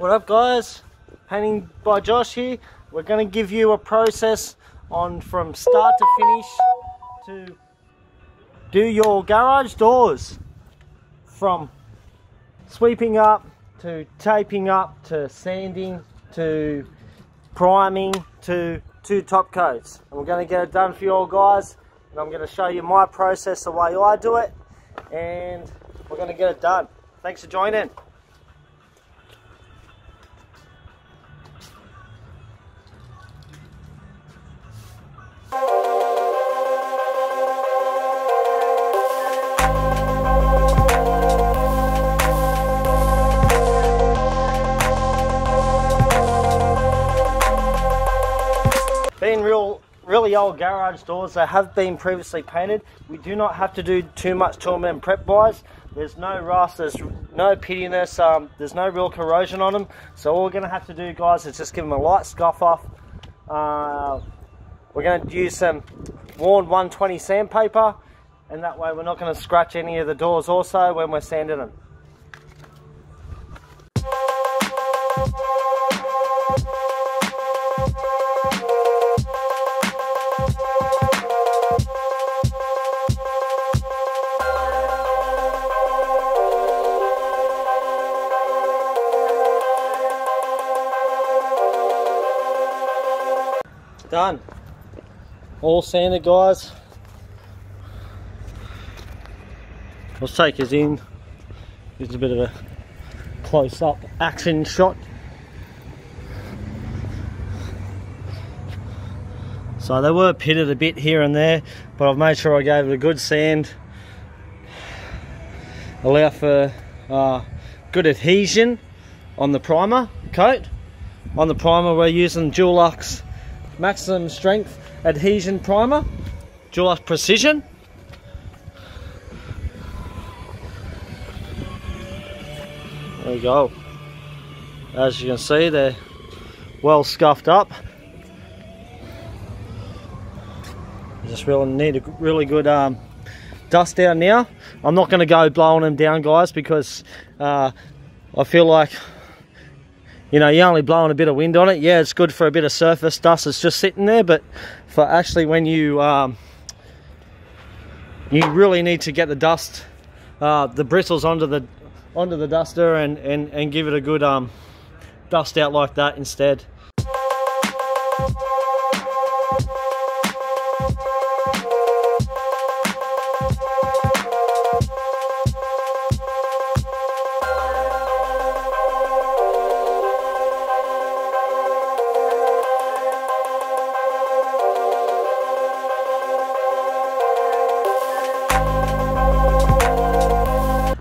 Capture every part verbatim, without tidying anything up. What up guys, Painting by Josh here. We're going to give you a process on from start to finish to do your garage doors, from sweeping up to taping up to sanding to priming to two top coats, and we're going to get it done for you all guys, and I'm going to show you my process, the way I do it, and we're going to get it done. Thanks for joining. Being real, really old garage doors, they have been previously painted. We do not have to do too much to them and prep wise. There's no rust, there's no pittiness, um, there's no real corrosion on them. So all we're going to have to do, guys, is just give them a light scuff off. Uh, we're going to use some worn one twenty sandpaper, and that way we're not going to scratch any of the doors also when we're sanding them. Done. All sanded, guys. Let's take us in. It's a bit of a close-up action shot. So they were pitted a bit here and there, but I've made sure I gave it a good sand. Allow for uh, good adhesion on the primer coat. On the primer, we're using Dulux maximum strength adhesion primer, Dulux precision. There you go. As you can see, they're well scuffed up. Just really need a really good um, dust down now. I'm not going to go blowing them down, guys, because uh, I feel like, you know, you're only blowing a bit of wind on it. Yeah, it's good for a bit of surface dust, it's just sitting there, but for actually when you um, you really need to get the dust, uh, the bristles onto the onto the duster and, and, and give it a good um, dust out like that instead.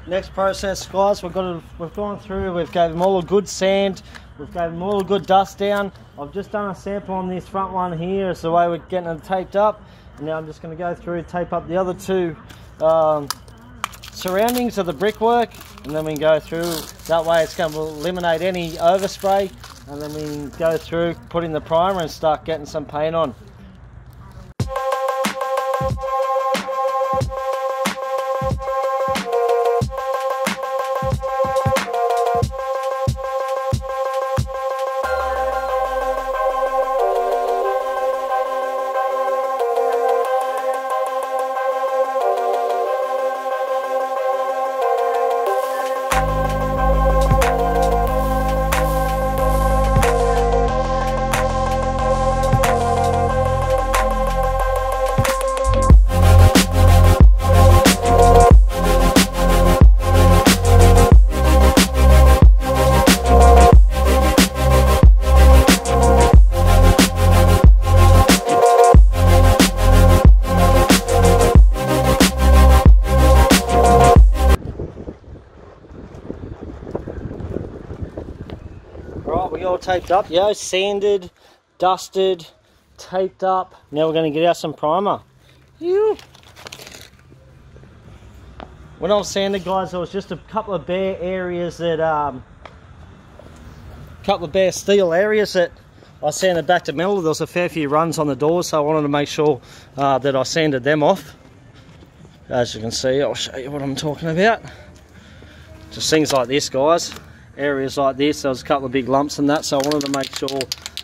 Next process, guys, we've got to, we've gone through, we've gave them all a good sand, we've gave them all a good dust down. I've just done a sample on this front one here, it's the way we're getting it taped up. And now I'm just going to go through, tape up the other two um, surroundings of the brickwork, and then we can go through. That way it's going to eliminate any overspray, and then we can go through, put in the primer and start getting some paint on. Taped up, yeah, sanded, dusted, taped up. Now we're going to get out some primer. Ew. When I was sanding, guys, there was just a couple of bare areas that, um, couple of bare steel areas that I sanded back to metal. There was a fair few runs on the doors, so I wanted to make sure uh, that I sanded them off. As you can see, I'll show you what I'm talking about. Just things like this, guys. areas like this, there was a couple of big lumps and that, so I wanted to make sure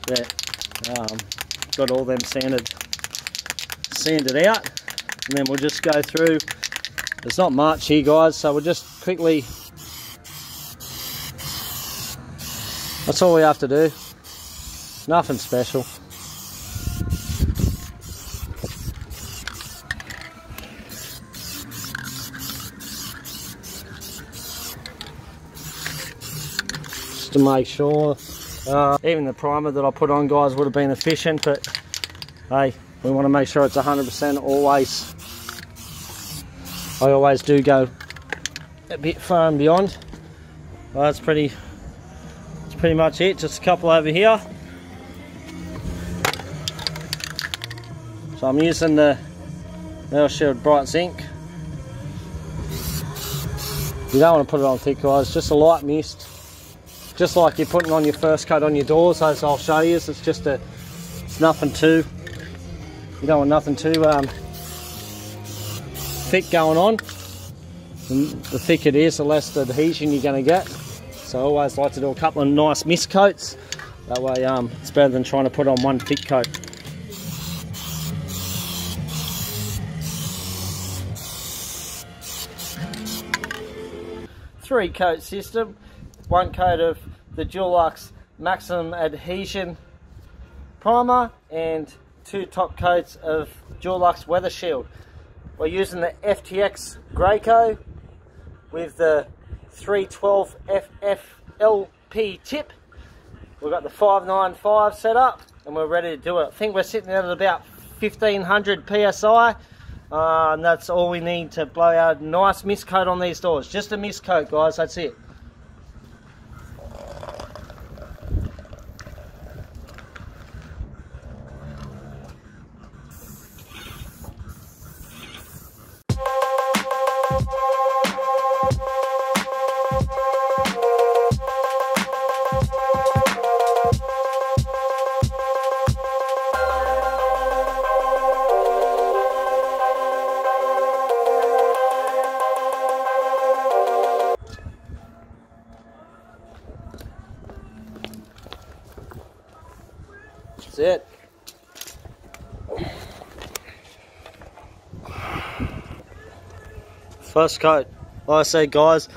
that um, got all them sanded sanded out. And then we'll just go through. There's not much here, guys, so we'll just quickly, that's all we have to do, nothing special. To make sure, uh, even the primer that I put on, guys, would have been efficient, but hey, we want to make sure it's one hundred percent always. I always do go a bit far and beyond. Well, that's pretty that's pretty much it. Just a couple over here, so I'm using the Mel-Shield bright zinc. You don't want to put it on thick, guys, just a light mist. Just like you're putting on your first coat on your doors, as I'll show you, it's just a, it's nothing too, you don't want nothing too um, thick going on. And the thicker it is, the less the adhesion you're going to get. So I always like to do a couple of nice mist coats, that way um, it's better than trying to put on one thick coat. Three coat system. One coat of the Dulux maximum adhesion primer and two top coats of Dulux weather shield. We're using the F T X Graco with the three twelve F F L P tip. We've got the five ninety-five set up and we're ready to do it. I think we're sitting at about fifteen hundred P S I, uh, and that's all we need to blow out a nice mist coat on these doors. Just a mist coat, guys, that's it. That's it. First coat. Like I said, guys,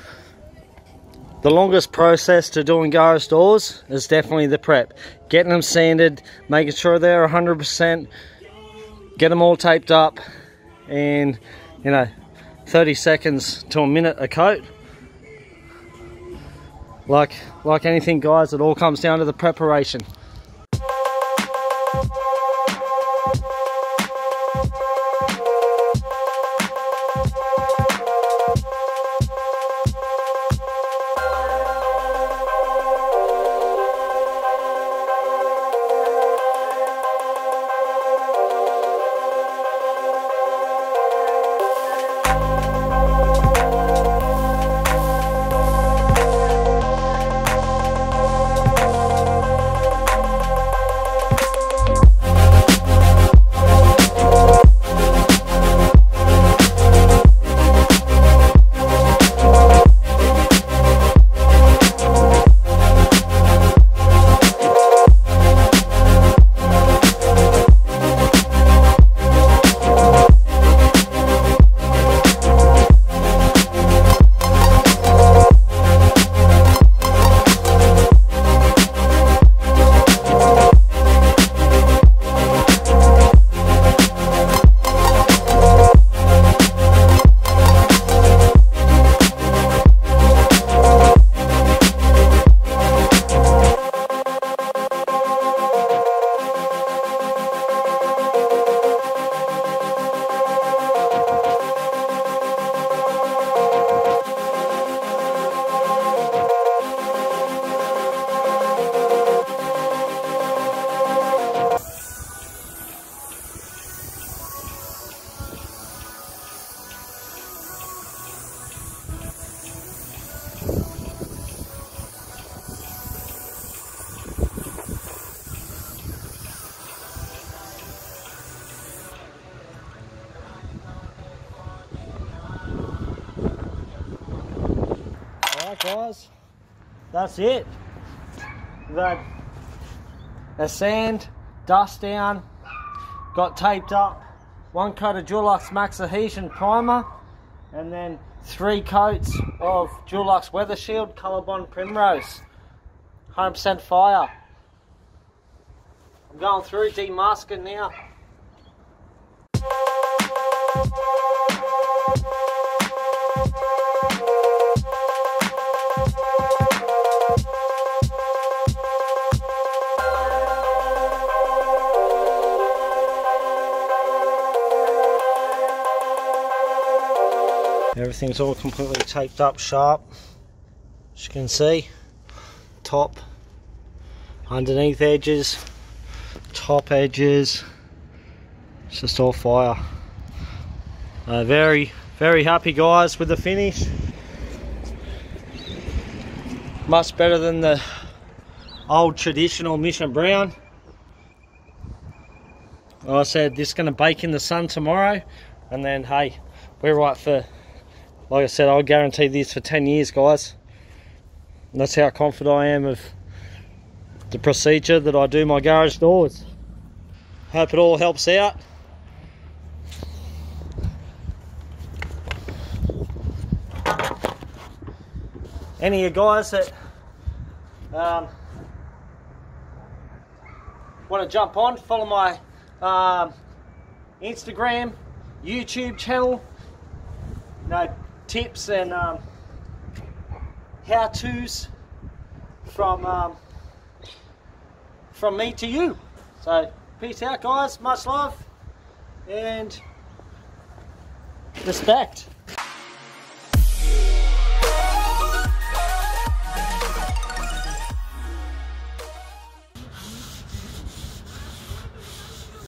the longest process to doing garage doors is definitely the prep. Getting them sanded, making sure they're one hundred percent, get them all taped up, and, you know, thirty seconds to a minute a coat. Like, like anything, guys, it all comes down to the preparation. Guys, that's it. That a sand, dust down, got taped up, one coat of Dulux Max Adhesion Primer, and then three coats of Dulux Weather Shield Colorbond Primrose. one hundred percent fire. I'm going through demasking now. Everything's all completely taped up sharp, as you can see. Top, underneath edges, top edges, it's just all fire. Uh, very, very happy guys with the finish. Much better than the old traditional Mission Brown. Like I said, this is going to bake in the sun tomorrow, and then hey, we're right for, like I said, I'll guarantee this for ten years guys. And that's how confident I am of the procedure that I do my garage doors. Hope it all helps out. Any of you guys that um, want to jump on, follow my um, Instagram, YouTube channel, you know, tips and um, how-tos from um, from me to you. So peace out guys, much love and respect.